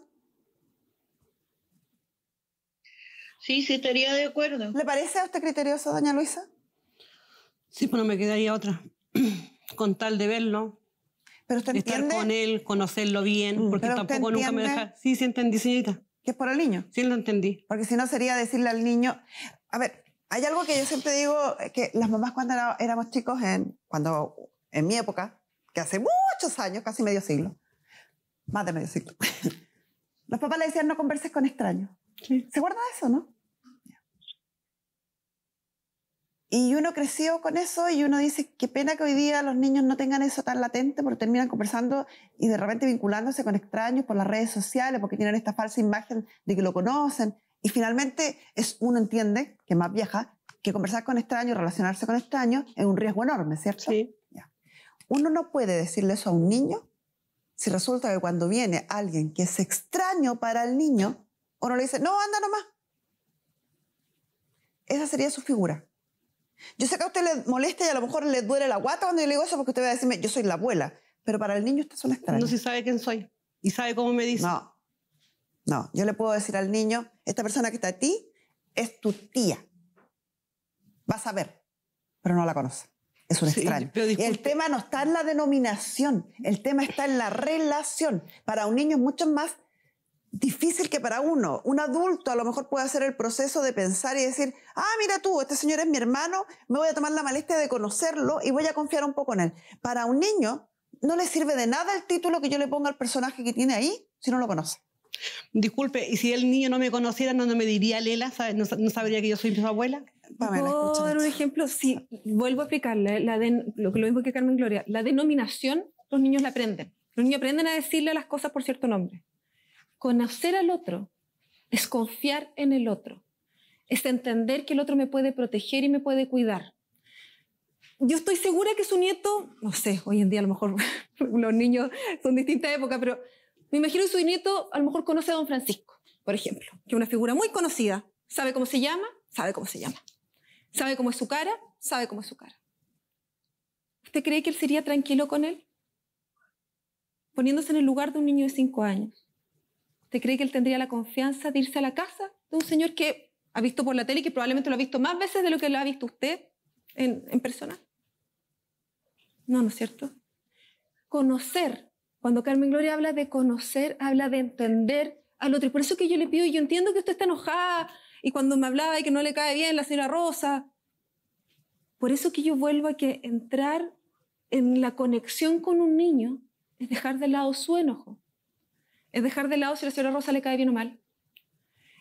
Sí, sí, estaría de acuerdo. ¿Le parece a usted criterioso, doña Luisa? Sí, pues no me quedaría otra. Con tal de verlo, ¿pero usted estar entiende? Con él, conocerlo bien, porque ¿pero tampoco usted nunca me deja... Sí, sí entendí, señorita. ¿Que es por el niño? Sí, lo entendí. Porque si no sería decirle al niño... A ver, hay algo que yo siempre digo, que las mamás cuando era, éramos chicos, en, cuando, en mi época, que hace muchos años, casi medio siglo, más de medio siglo, los papás le decían no converses con extraños. Sí. ¿Se guarda eso, no? Y uno creció con eso y uno dice qué pena que hoy día los niños no tengan eso tan latente porque terminan conversando y de repente vinculándose con extraños por las redes sociales porque tienen esta falsa imagen de que lo conocen y finalmente es, uno entiende, que más vieja, que conversar con extraños, relacionarse con extraños es un riesgo enorme, ¿cierto? Sí. Ya. Uno no puede decirle eso a un niño si resulta que cuando viene alguien que es extraño para el niño uno le dice, no, anda nomás. Esa sería su figura. Yo sé que a usted le molesta y a lo mejor le duele la guata cuando yo le digo eso porque usted va a decirme, yo soy la abuela, pero para el niño usted es una extraña. No, si sabe quién soy y sabe cómo me dice. No, no, yo le puedo decir al niño, esta persona que está a ti es tu tía. Vas a ver, pero no la conoce. Es un sí, extraño. Y el tema no está en la denominación, el tema está en la relación. Para un niño es mucho más difícil que para uno. Un adulto a lo mejor puede hacer el proceso de pensar y decir, ah, mira tú, este señor es mi hermano, me voy a tomar la molestia de conocerlo y voy a confiar un poco en él. Para un niño no le sirve de nada el título que yo le ponga al personaje que tiene ahí si no lo conoce. Disculpe, ¿y si el niño no me conociera, no me diría Lela? ¿No, no sabría que yo soy su abuela? Pamela, ¿puedo dar un ejemplo? Sí, vuelvo a explicarle, la de, lo, lo mismo que Carmen Gloria, la denominación los niños la aprenden. Los niños aprenden a decirle las cosas por cierto nombre. Conocer al otro es confiar en el otro. Es entender que el otro me puede proteger y me puede cuidar. Yo estoy segura que su nieto, no sé, hoy en día a lo mejor los niños son de distinta época, pero me imagino que su nieto a lo mejor conoce a Don Francisco, por ejemplo, que es una figura muy conocida. Sabe cómo se llama, sabe cómo se llama. Sabe cómo es su cara, sabe cómo es su cara. ¿Usted cree que él sería tranquilo con él? Poniéndose en el lugar de un niño de cinco años. ¿Usted cree que él tendría la confianza de irse a la casa de un señor que ha visto por la tele y que probablemente lo ha visto más veces de lo que lo ha visto usted en, en persona? No, ¿no es cierto? Conocer. Cuando Carmen Gloria habla de conocer, habla de entender al otro. Y por eso que yo le pido, yo entiendo que usted está enojada y cuando me hablaba y que no le cae bien la señora Rosa. Por eso que yo vuelvo a que entrar en la conexión con un niño es dejar de lado su enojo. Es dejar de lado si la señora Rosa le cae bien o mal.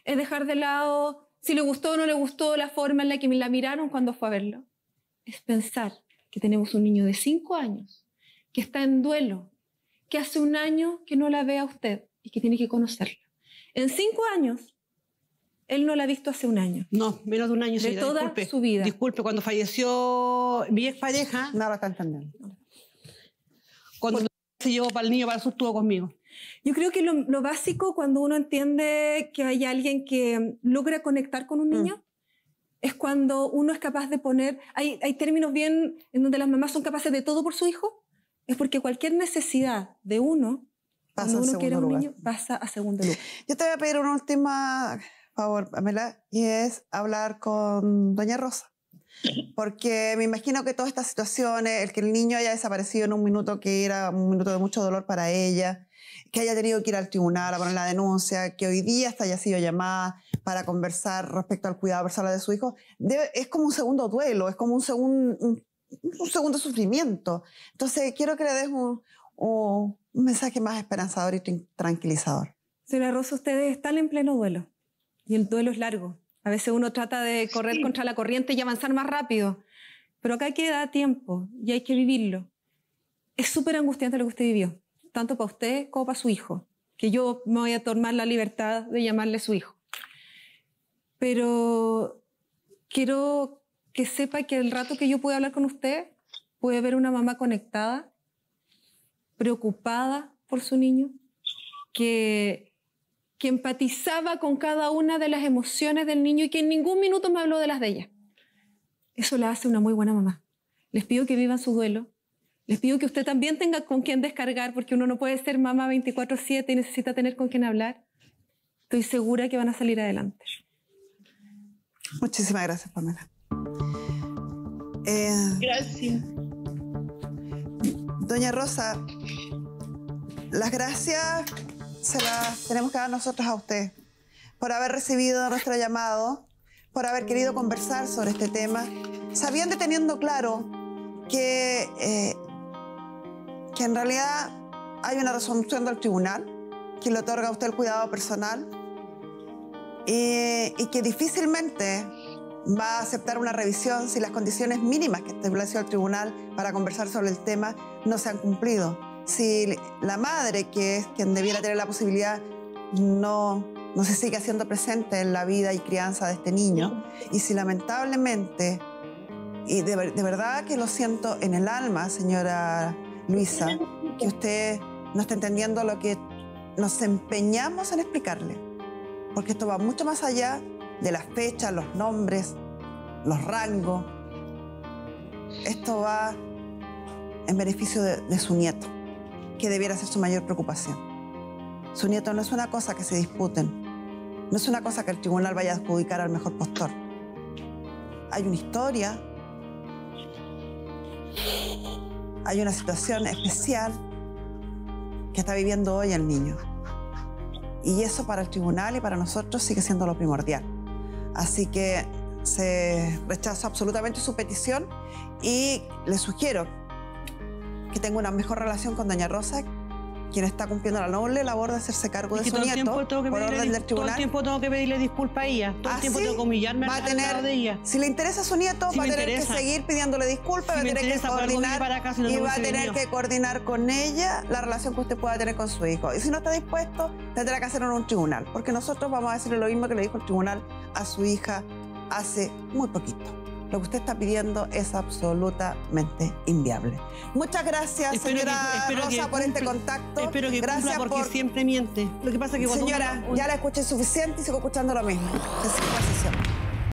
Es dejar de lado si le gustó o no le gustó la forma en la que me la miraron cuando fue a verlo. Es pensar que tenemos un niño de cinco años que está en duelo, que hace un año que no la ve a usted y que tiene que conocerla. En cinco años, él no la ha visto hace un año. No, menos de un año. De toda disculpe, su vida. Disculpe, cuando falleció mi expareja... Nada está entendiendo. Cuando se llevó para el niño, para el sur, estuvo conmigo. Yo creo que lo, lo básico cuando uno entiende que hay alguien que logra conectar con un niño mm. es cuando uno es capaz de poner... Hay, hay términos bien en donde las mamás son capaces de todo por su hijo. Es porque cualquier necesidad de uno, pasa cuando uno quiere un niño, pasa a segundo lugar. Yo te voy a pedir una última... Por favor, Pamela, y es hablar con doña Rosa, porque me imagino que todas estas situaciones, el que el niño haya desaparecido en un minuto que era un minuto de mucho dolor para ella, que haya tenido que ir al tribunal a poner la denuncia, que hoy día hasta haya sido llamada para conversar respecto al cuidado personal de su hijo, debe, es como un segundo duelo, es como un, segun, un, un segundo sufrimiento. Entonces quiero que le des un, un, un mensaje más esperanzador y tranquilizador. Señora Rosa, ustedes están en pleno duelo. Y el duelo es largo. A veces uno trata de correr sí. contra la corriente y avanzar más rápido. Pero acá queda tiempo y hay que vivirlo. Es súper angustiante lo que usted vivió, tanto para usted como para su hijo, que yo me voy a tomar la libertad de llamarle su hijo. Pero quiero que sepa que el rato que yo pude hablar con usted, pude ver una mamá conectada, preocupada por su niño, que... que empatizaba con cada una de las emociones del niño y que en ningún minuto me habló de las de ella. Eso la hace una muy buena mamá. Les pido que vivan su duelo. Les pido que usted también tenga con quien descargar, porque uno no puede ser mamá veinticuatro siete y necesita tener con quien hablar. Estoy segura que van a salir adelante. Muchísimas gracias, Pamela. Eh, gracias. Doña Rosa, las gracias... se las tenemos que dar nosotros a usted por haber recibido nuestro llamado, por haber querido conversar sobre este tema, sabiendo y teniendo claro que, eh, que en realidad hay una resolución del tribunal que le otorga a usted el cuidado personal y, y que difícilmente va a aceptar una revisión si las condiciones mínimas que estableció el tribunal para conversar sobre el tema no se han cumplido. Si la madre, que es quien debiera tener la posibilidad, no, no se sigue haciendo presente en la vida y crianza de este niño, y si lamentablemente, y de, de verdad que lo siento en el alma, señora Luisa, que usted no está entendiendo lo que nos empeñamos en explicarle, porque esto va mucho más allá de las fechas, los nombres, los rangos. Esto va en beneficio de, de su nieto, que debiera ser su mayor preocupación. Su nieto no es una cosa que se disputen, no es una cosa que el tribunal vaya a adjudicar al mejor postor. Hay una historia, hay una situación especial que está viviendo hoy el niño. Y eso para el tribunal y para nosotros sigue siendo lo primordial. Así que se rechaza absolutamente su petición y le sugiero que tenga una mejor relación con doña Rosa, quien está cumpliendo la noble labor de hacerse cargo de su nieto, por orden del tribunal. Todo el tiempo tengo que pedirle disculpas a ella, todo el tiempo tengo que humillarme al lado de ella. Si le interesa a su nieto, va a tener que seguir pidiéndole disculpas, va a tener que coordinar y va a tener que coordinar con ella la relación que usted pueda tener con su hijo. Y si no está dispuesto, tendrá que hacerlo en un tribunal, porque nosotros vamos a decirle lo mismo que le dijo el tribunal a su hija hace muy poquito. Lo que usted está pidiendo es absolutamente inviable. Muchas gracias, espero señora que, espero Rosa, que por cumpla, este contacto. Espero que gracias porque por... siempre miente. Lo que pasa es que señora, cuando... ya la escuché suficiente y sigo escuchando lo mismo. Es